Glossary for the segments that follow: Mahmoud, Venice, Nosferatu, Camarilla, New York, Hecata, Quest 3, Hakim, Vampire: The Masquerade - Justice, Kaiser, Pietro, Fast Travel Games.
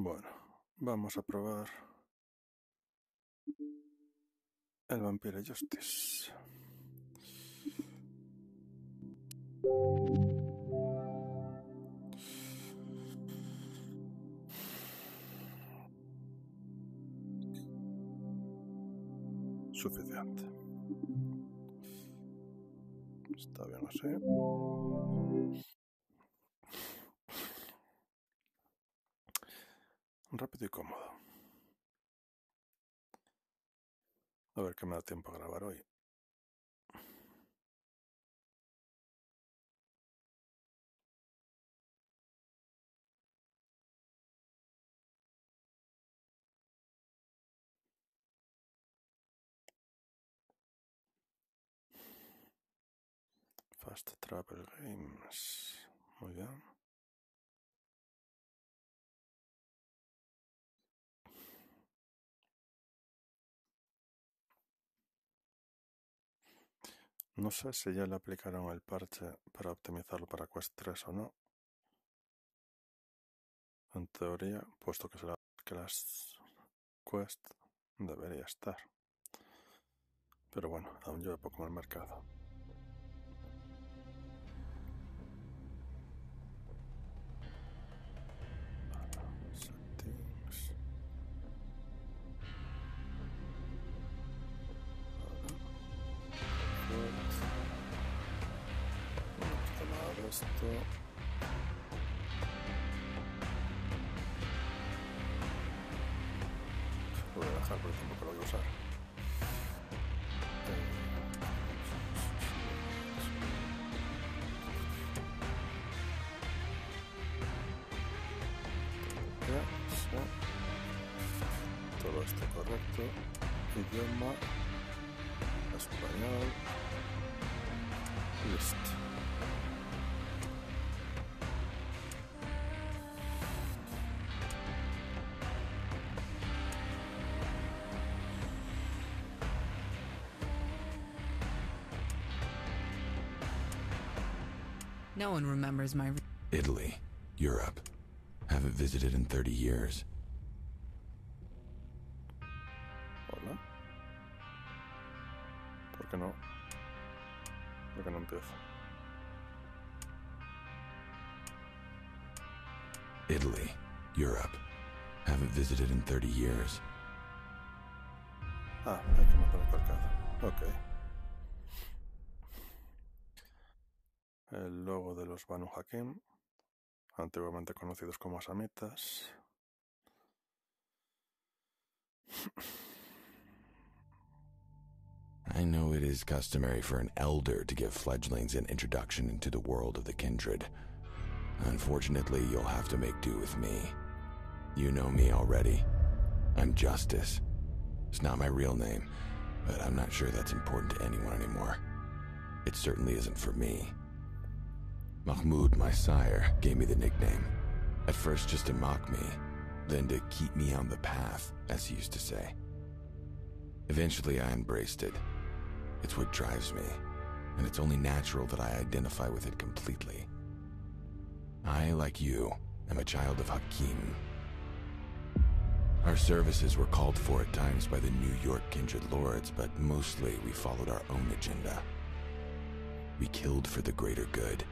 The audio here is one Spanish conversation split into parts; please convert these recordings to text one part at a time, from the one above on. Bueno, vamos a probar el Vampire Justice. Suficiente. Está bien así. Rápido y cómodo. A ver qué me da tiempo a grabar hoy. Fast Travel Games. Muy bien. No sé si ya le aplicaron el parche para optimizarlo para Quest 3 o no. En teoría, puesto que, las Quest debería estar. Pero bueno, aún lleva poco en el mercado. Esto lo voy a dejar, pero tampoco lo voy a usar. Todo esto correcto. Idioma español. Listo. No one remembers my... Italy, Europe. Haven't visited in 30 years. Hola. ¿Por qué no empiezo? Italy, Europe. Haven't visited in 30 years. Ah, hay que matar al carcado. Okay. El logo de los Banu Hakim, antiguamente conocidos como asamitas. I know it is customary for an elder to give fledglings an introduction into the world of the kindred. Unfortunately, you'll have to make do with me. You know me already. I'm Justice. It's not my real name, but I'm not sure that's important to anyone anymore. It certainly isn't for me. Mahmoud, my sire, gave me the nickname, at first just to mock me, then to keep me on the path, as he used to say. Eventually I embraced it. It's what drives me, and it's only natural that I identify with it completely. I, like you, am a child of Hakim. Our services were called for at times by the New York kindred lords, but mostly we followed our own agenda. We killed for the greater good.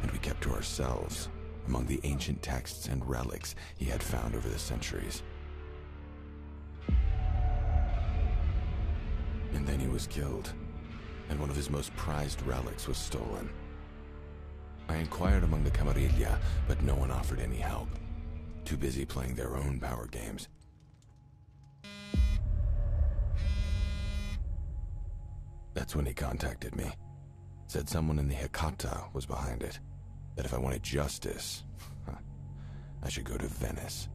And we kept to ourselves, among the ancient texts and relics he had found over the centuries. And then he was killed, and one of his most prized relics was stolen. I inquired among the Camarilla, but no one offered any help, too busy playing their own power games. That's when he contacted me. Said someone in the Hecata was behind it, that if I wanted justice, I should go to Venice.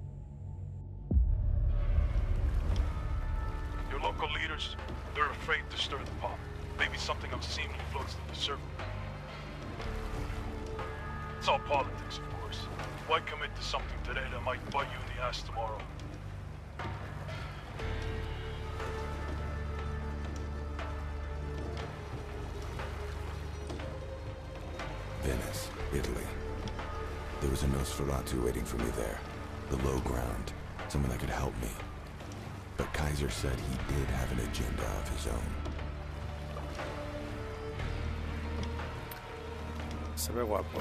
Your local leaders, they're afraid to stir the pot. Maybe something obscenely floats to the surface. It's all politics, of course. Why commit to something today that might bite you in the ass tomorrow? Venice, Italy. There was a Nosferatu waiting for me there, the low ground, someone that could help me. But Kaiser said he did have an agenda of his own. Se ve guapo.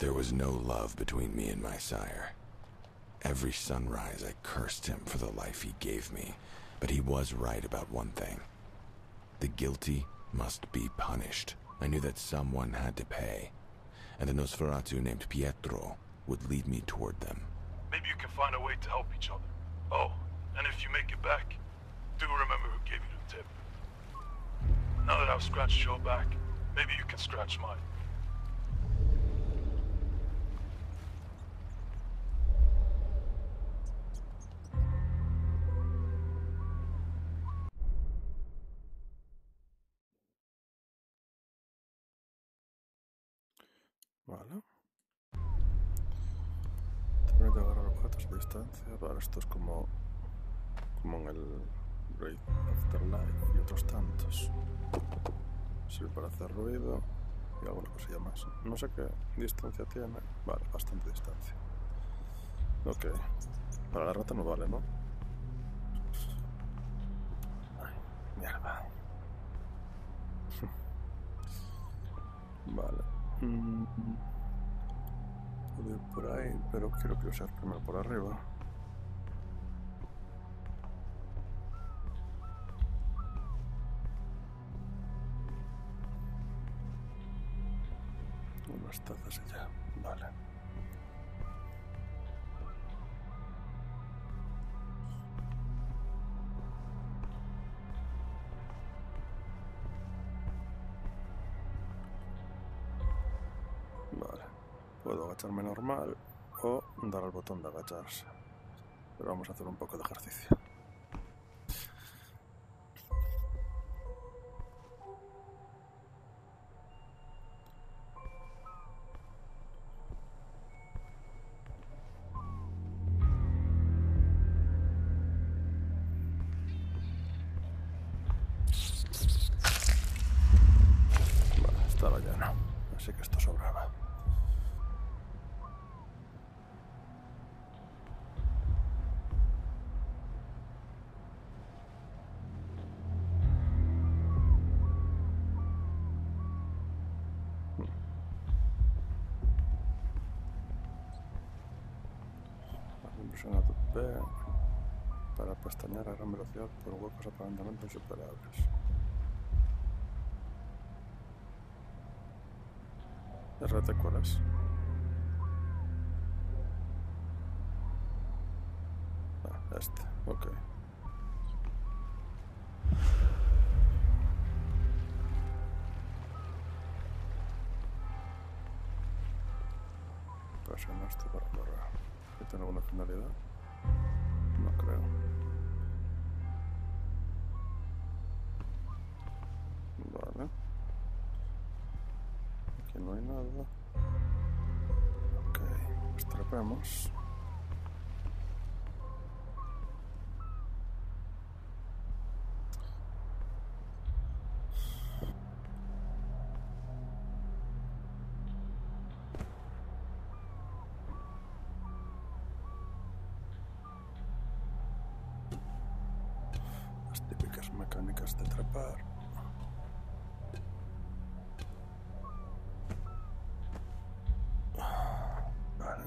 There was no love between me and my sire. Every sunrise I cursed him for the life he gave me, but he was right about one thing. The guilty must be punished. I knew that someone had to pay, and the Nosferatu named Pietro would lead me toward them. Maybe you can find a way to help each other. Oh, and if you make it back, do remember who gave you the tip. Now that I've scratched your back, maybe you can scratch mine. Vale. Tendré que agarrar 4 de distancia. Vale, esto es como en el Break Afterlife y otros tantos. Sirve para hacer ruido y alguna cosilla más. No sé qué distancia tiene. Vale, bastante distancia. Ok. Para la rata no vale, ¿no? Ay, mierda. Vale. Voy a ir por ahí, pero quiero cruzar primero por arriba. Unas tazas y ya, vale. Puedo agacharme normal o dar al botón de agacharse. Pero vamos a hacer un poco de ejercicio. Vale, estaba lleno, así que esto sobraba. Para pestañear a gran velocidad por huecos aparentemente insuperables. ¿RT cuál es? Ah, este, ok. Presionaste para correr. ¿Tiene alguna finalidad? No creo. Vale. Aquí no hay nada. Ok, pues trepemos. Mecánicas de trepar. Vale.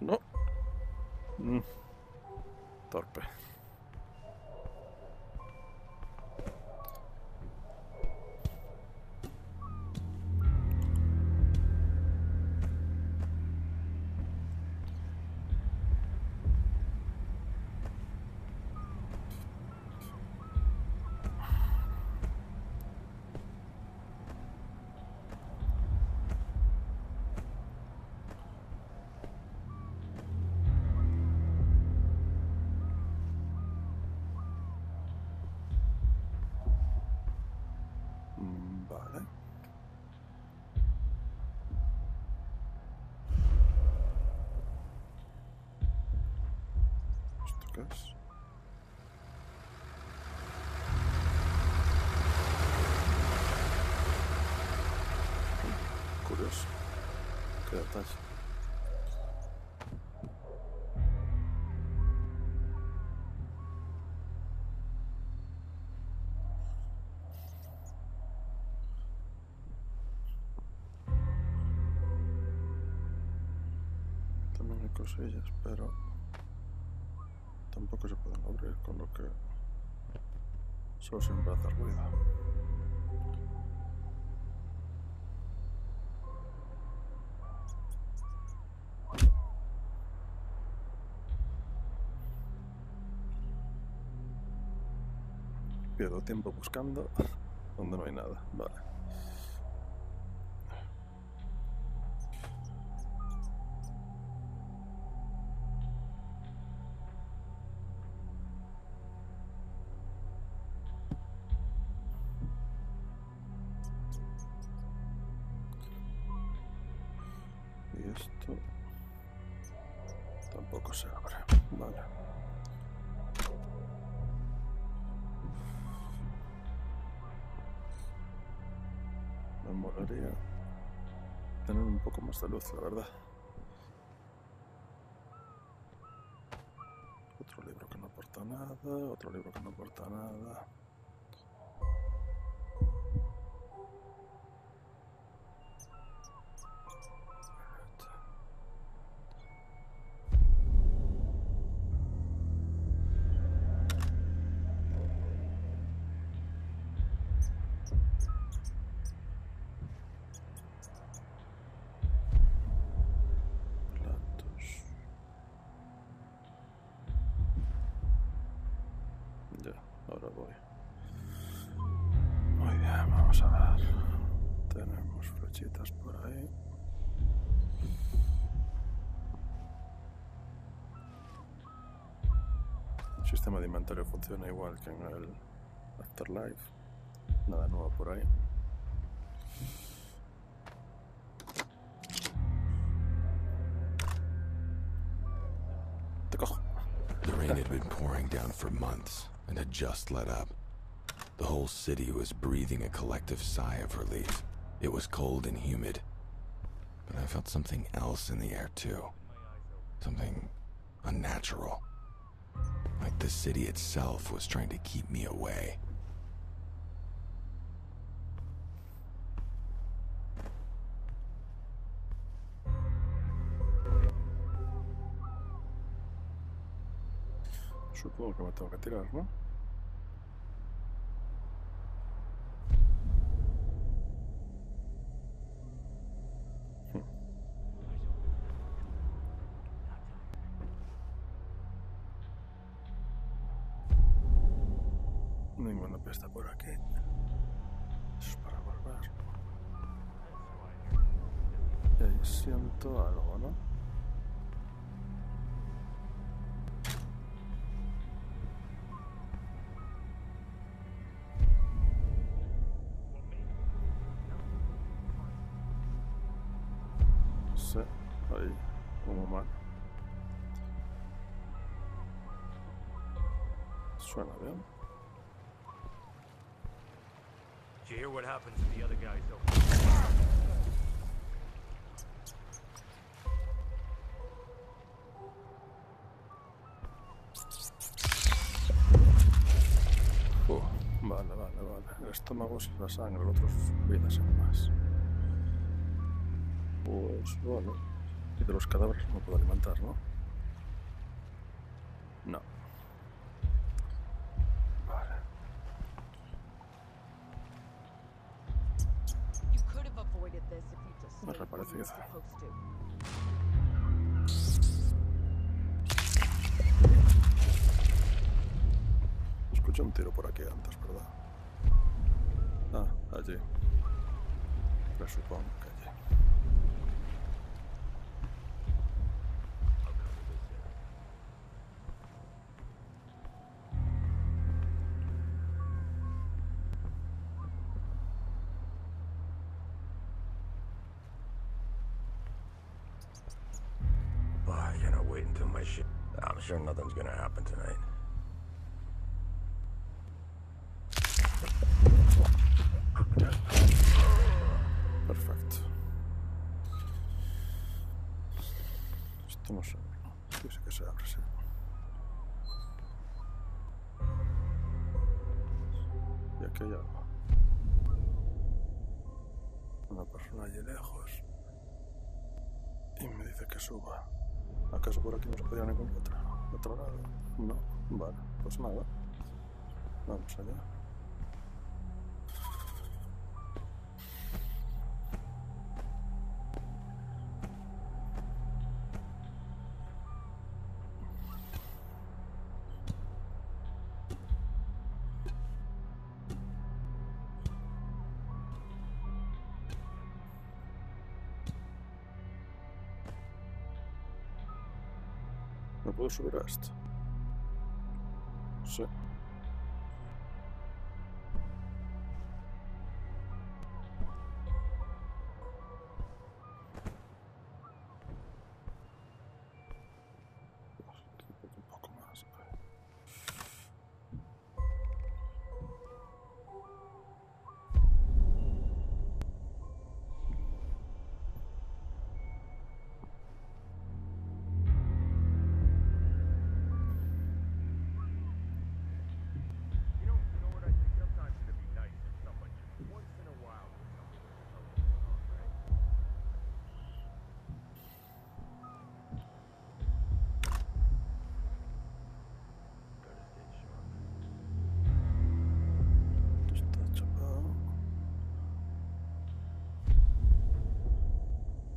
No. Torpe. bene. Questo caso. Curioso. Che attacca. Cosillas, pero tampoco se pueden abrir, con lo que solo se va a dar ruido. Pierdo tiempo buscando donde no hay nada. Vale. Tampoco se abre, vale. Me molaría tener un poco más de luz, la verdad. Otro libro que no aporta nada, otro libro que no aporta nada. Ahora voy. Muy bien, vamos a ver. Tenemos flechitas por ahí. El sistema de inventario funciona igual que en el Afterlife. Nada nuevo por ahí. Te cojo. The rain had been pouring down for months and had just let up. The whole city was breathing a collective sigh of relief. It was cold and humid, but I felt something else in the air too. Something unnatural. Like the city itself was trying to keep me away. Supongo que me tengo que tirar, ¿no? Ninguna pista por aquí. Eso es para volver. Y ahí siento algo, ¿no? Ahí, como mal. Suena bien. Did you hear what happened to the other guys though? Vale, vale, vale. El estómago sin la sangre, el otro vidas sin más. Pues bueno. Y de los cadáveres no puedo alimentar, ¿no? No. Vale. Me reparece. Escuché un tiro por aquí antes, ¿verdad? Ah, allí. Presupongo que allí. wait until my ship. I'm sure nothing's gonna happen tonight. Perfecto. Esto no sé. Dice que se abre, sí. Y aquí hay algo. Una persona allí lejos. Y me dice que suba. ¿Acaso por aquí nos podían encontrar? ¿Otro lado? No. Vale, pues nada. Vamos allá. ¿Me puedo subir a esto? Sí. Un poco más.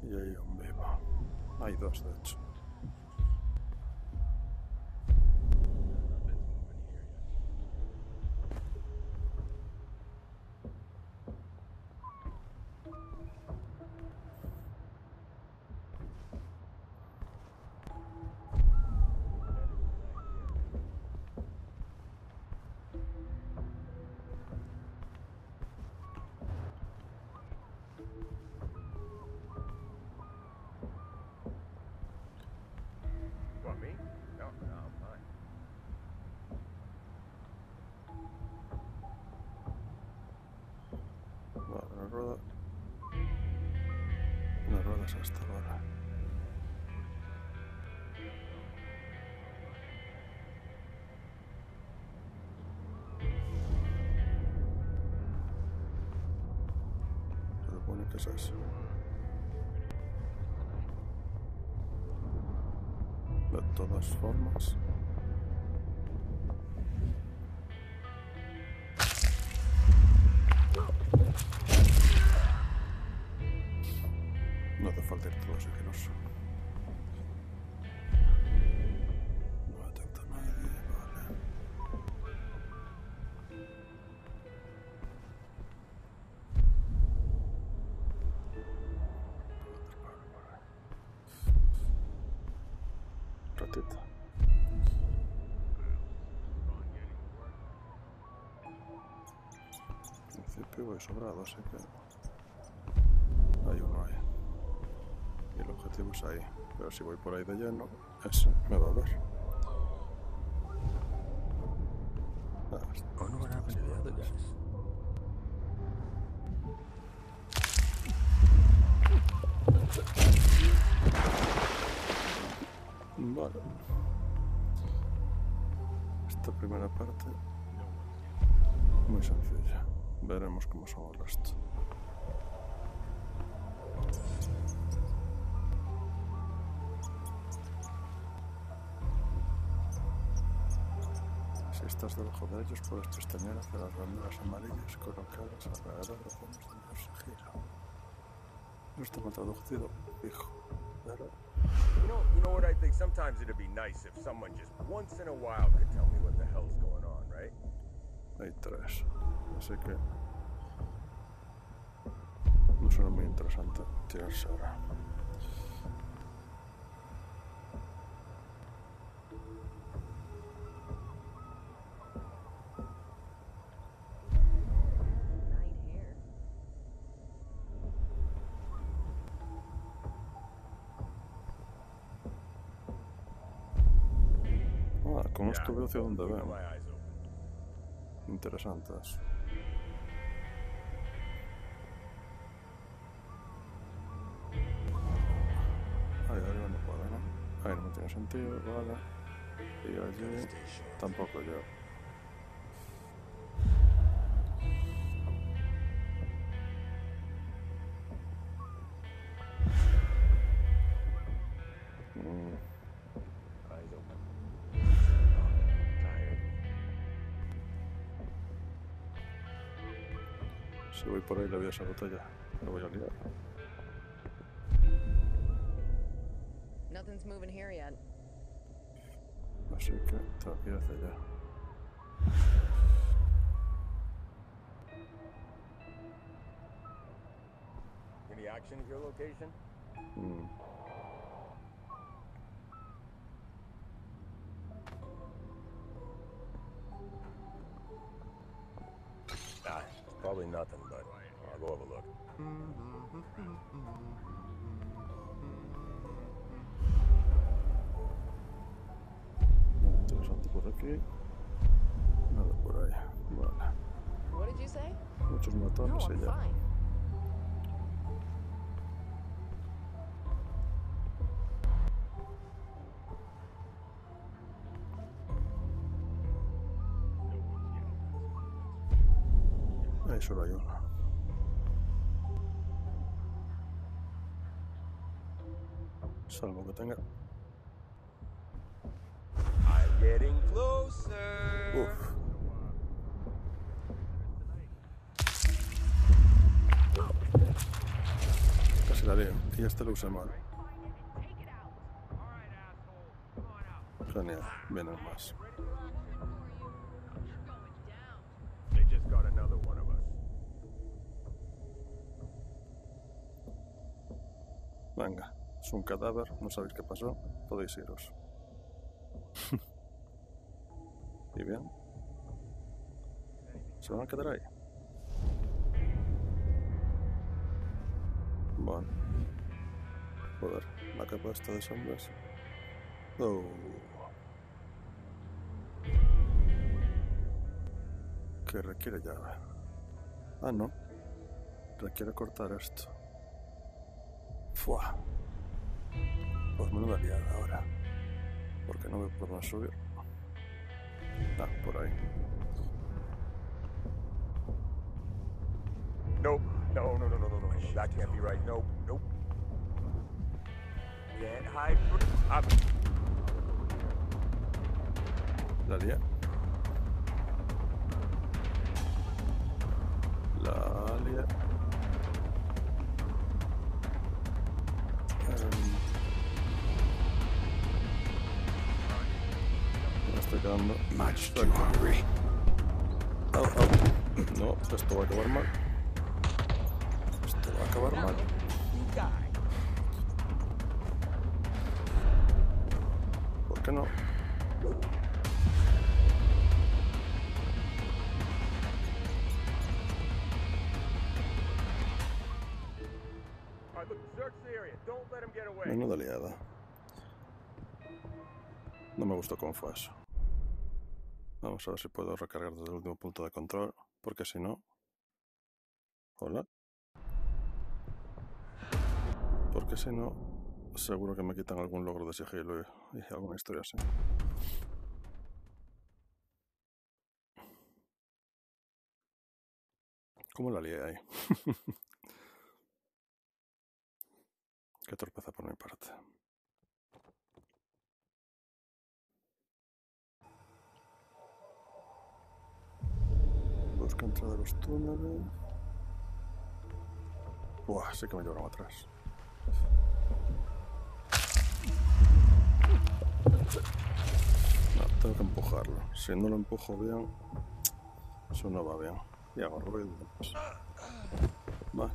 Y hay un vivo. Hay dos, de hecho. Las ruedas hasta ahora. Se supone que es eso. De todas formas. No hace falta ir todo sigiloso. No atenta a nadie, vale. Ratita. En principio voy sobrado, así que hay uno ahí. Y el objetivo es ahí, pero si voy por ahí de lleno, ese me va a ver. Oh, no, what happened to the other guys? Vale. Esta primera parte, muy sencilla. Veremos cómo son el resto. Estás debajo de ellos, puedes pestañear hacia las banderas amarillas colocadas alrededor de fondos donde se gira. No está mal traducido, hijo. Pero... You know what I think? Sometimes it'd be nice if someone just once in a while could tell me what the hell's going on, right? Hay tres, así que no suena muy interesante tirarse ahora. con unos tuberos hacia donde vean. Interesantes. Ahí arriba no puedo, ¿no? Ahí no tiene sentido, vale. Y allí tampoco yo. Si voy por ahí le voy a esa botella, me voy a liar. Así que tengo que ir hacia allá. Probably nothing, but I'll go have a look. Interesante por aquí. Nada por ahí. Vale. What did you say? Muchos matones allá. No, I'm fine. Solo hay uno. Salvo que tenga. Uf. Casi la leo. Y este lo usé mal. Genial. Vienen más. Venga, es un cadáver, no sabéis qué pasó, podéis iros. ¿Y bien? ¿Se van a quedar ahí? Bueno. Joder, la capa está de sombras. Oh. Que requiere llave. Ah, no. Requiere cortar esto. Fua. Pues me lo daría ahora. Porque no me puedo subir. Ah, por ahí. Nope. No. That can't be right. Nope. Can't hide up. La lié. Much too hungry. No, esto va a acabar mal. ¿Por qué no? Menuda liada. No me gustó cómo fue eso. Vamos a ver si puedo recargar desde el último punto de control, porque si no... ¿Hola? Porque si no, seguro que me quitan algún logro de sigilo y alguna historia así. ¿Cómo la lié ahí? Qué torpeza por mi parte. Busca entrada a los túneles. Buah, sí que me llevaron atrás. No, tengo que empujarlo. Si no lo empujo bien, eso no va bien. Y hago ruido. Vale.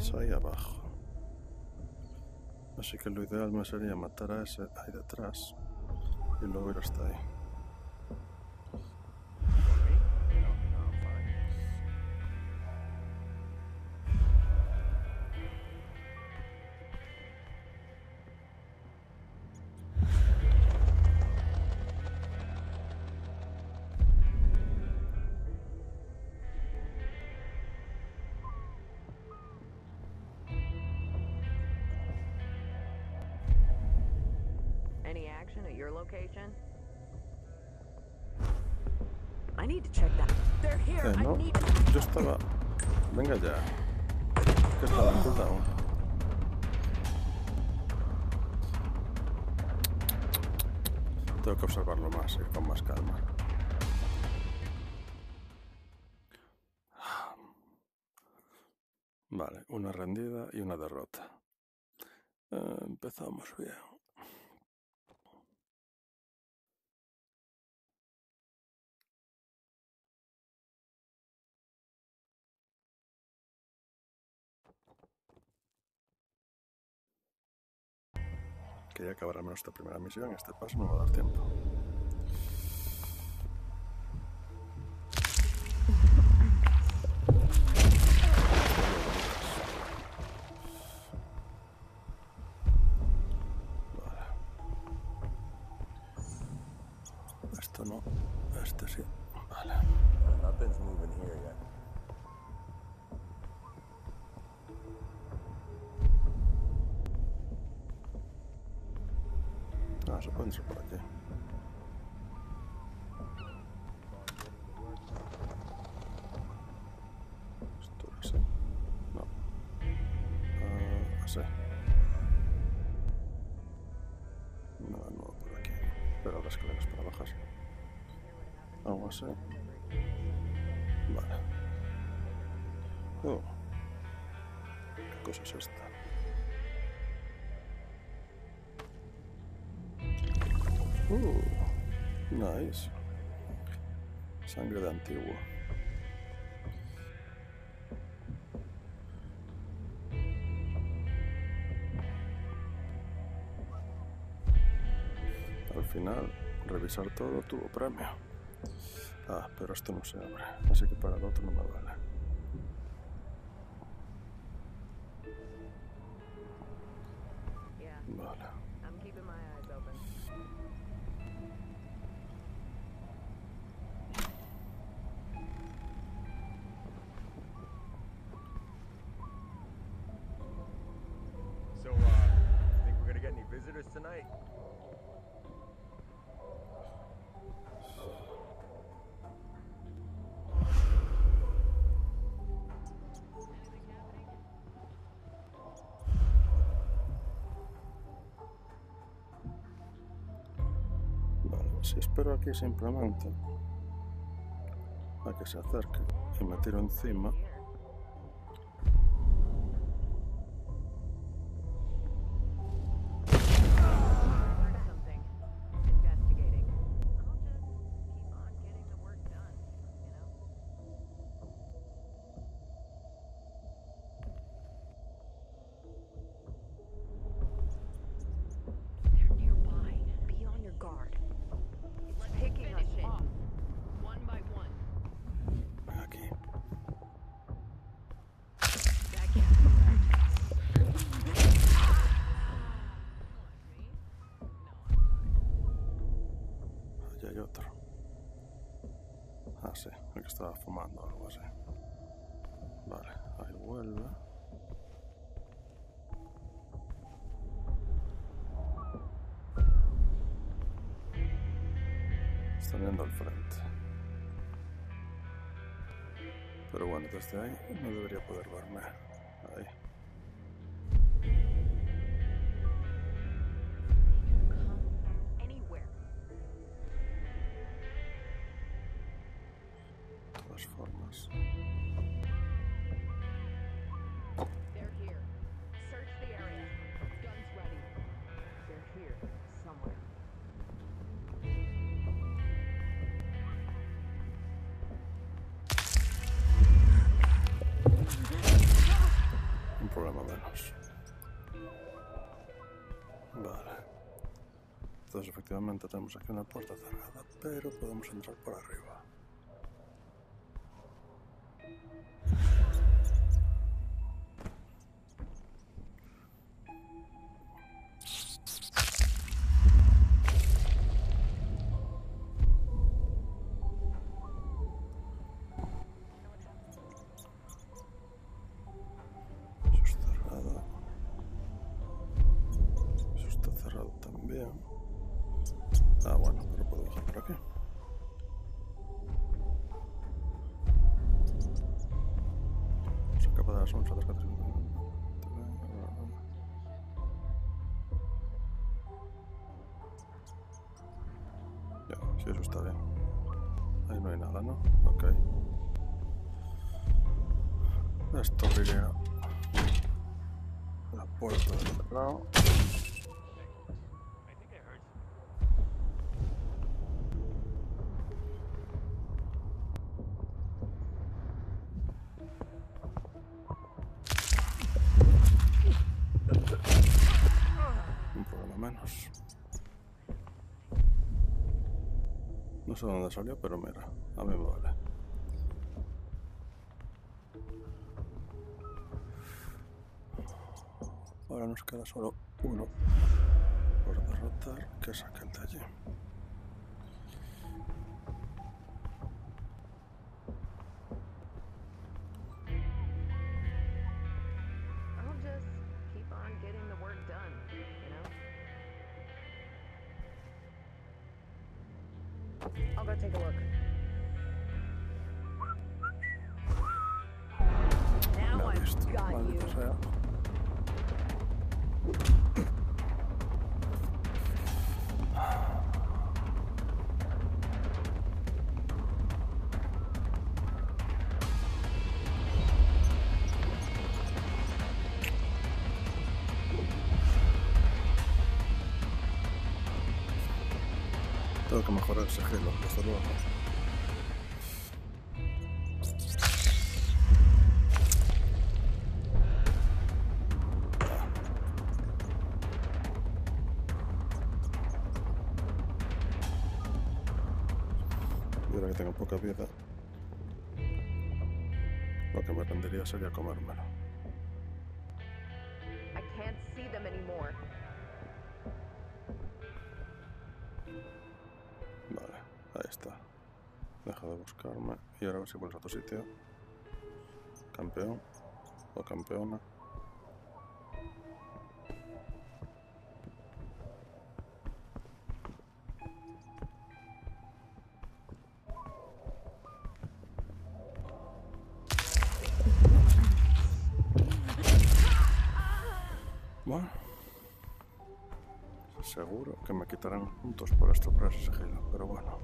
Es ahí abajo. Así que lo ideal me sería matar a ese ahí detrás y luego ir hasta ahí. section at your location? I need to check that. They're here. No, yo estaba... Venga ya. Que estaba en cooldown. Tengo que observarlo más, ir con más calma. Vale, una rendida y una derrota. Empezamos bien. Quería acabar al menos esta primera misión, este paso no va a dar tiempo. Se pueden ir por aquí. Esto es así. No. Así. No, no por aquí. Pero las escaleras para bajar. Algo así. Vale. ¿Qué cosa es esta? Nice. Sangre de antiguo. Al final, revisar todo tuvo premio. Ah, pero esto no se abre, así que para el otro no me vale. Vale. Tonight. Vale, si espero aquí simplemente a que se acerque y me tiro encima. Estaba fumando o algo así. Vale, ahí vuelve. Están yendo al frente. Pero bueno, desde ahí no debería poder verme. Ahí. Formas. They're here. Search the area. Guns ready. They're here somewhere. Un problema menos. Vale. Entonces efectivamente tenemos aquí una puerta cerrada, pero podemos entrar por arriba. Sí, eso está bien. Ahí no hay nada, ¿no? Ok. Esto viene. La puerta del otro lado. Un problema menos. No sé dónde salió, pero mira, a mí me vale. Ahora nos queda solo uno por derrotar, que es aquel de allí. Tengo que mejorar ese gelo, desde luego. Y ahora que tengo poca vida, lo que me rendiría sería comérmelo. Y ahora a ver si vuelves a otro sitio. Campeón o campeona. Bueno, seguro que me quitarán puntos por estropear ese sigilo, pero bueno,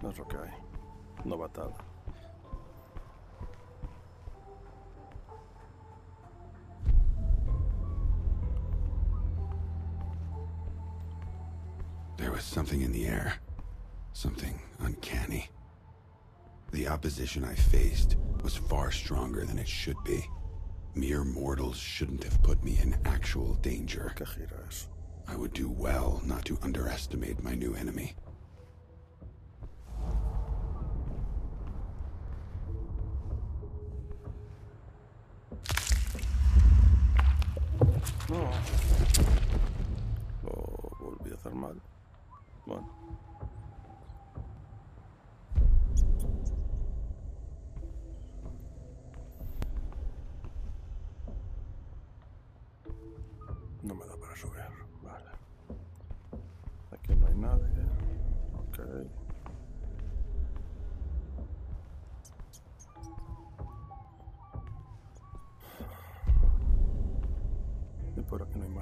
no es lo que hay. Novatada. There was something in the air, something uncanny. The opposition I faced was far stronger than it should be. Mere mortals shouldn't have put me in actual danger. I would do well not to underestimate my new enemy.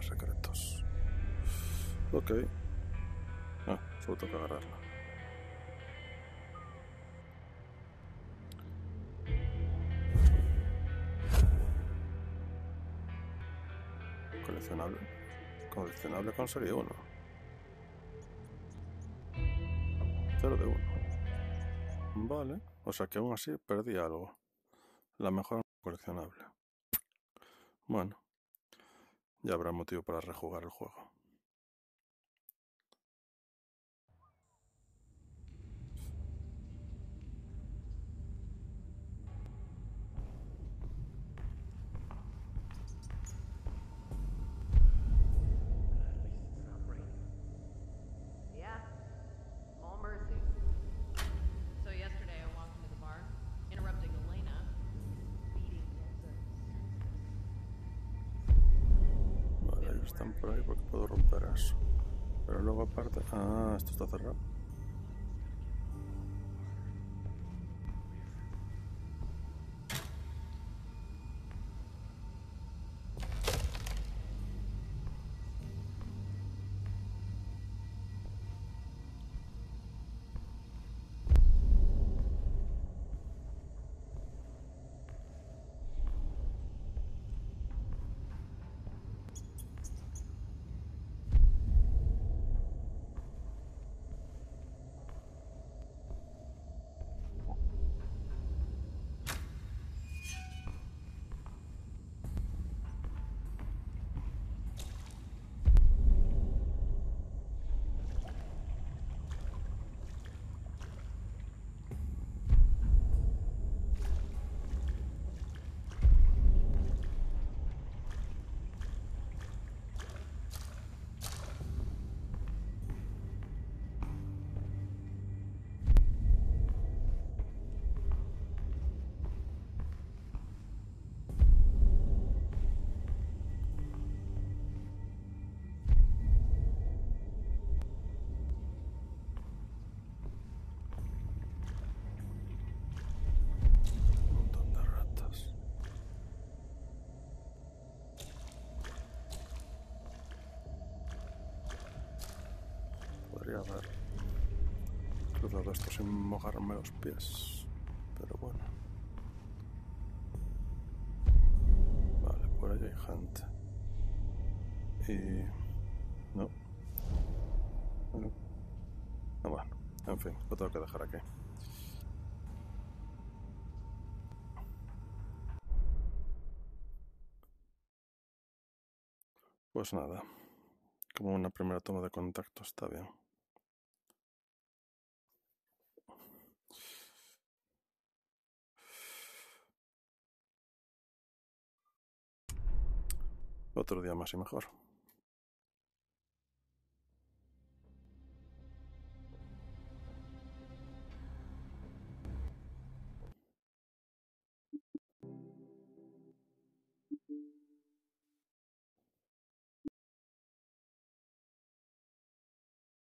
Secretos. Ok. Ah, solo tengo que agarrarla. Coleccionable. Coleccionable con serie 1. 0 de 1. Vale. O sea que aún así perdí algo. La mejor coleccionable. Bueno. Ya habrá motivo para rejugar el juego. Están por ahí porque puedo romper eso. Pero luego aparte... Ah, esto está cerrado. podría haber cruzado esto sin mojarme los pies, pero bueno. Vale, por allá hay gente. Y... no. Bueno. No, bueno. En fin, lo tengo que dejar aquí. Pues nada, como una primera toma de contacto está bien. Otro día más y mejor.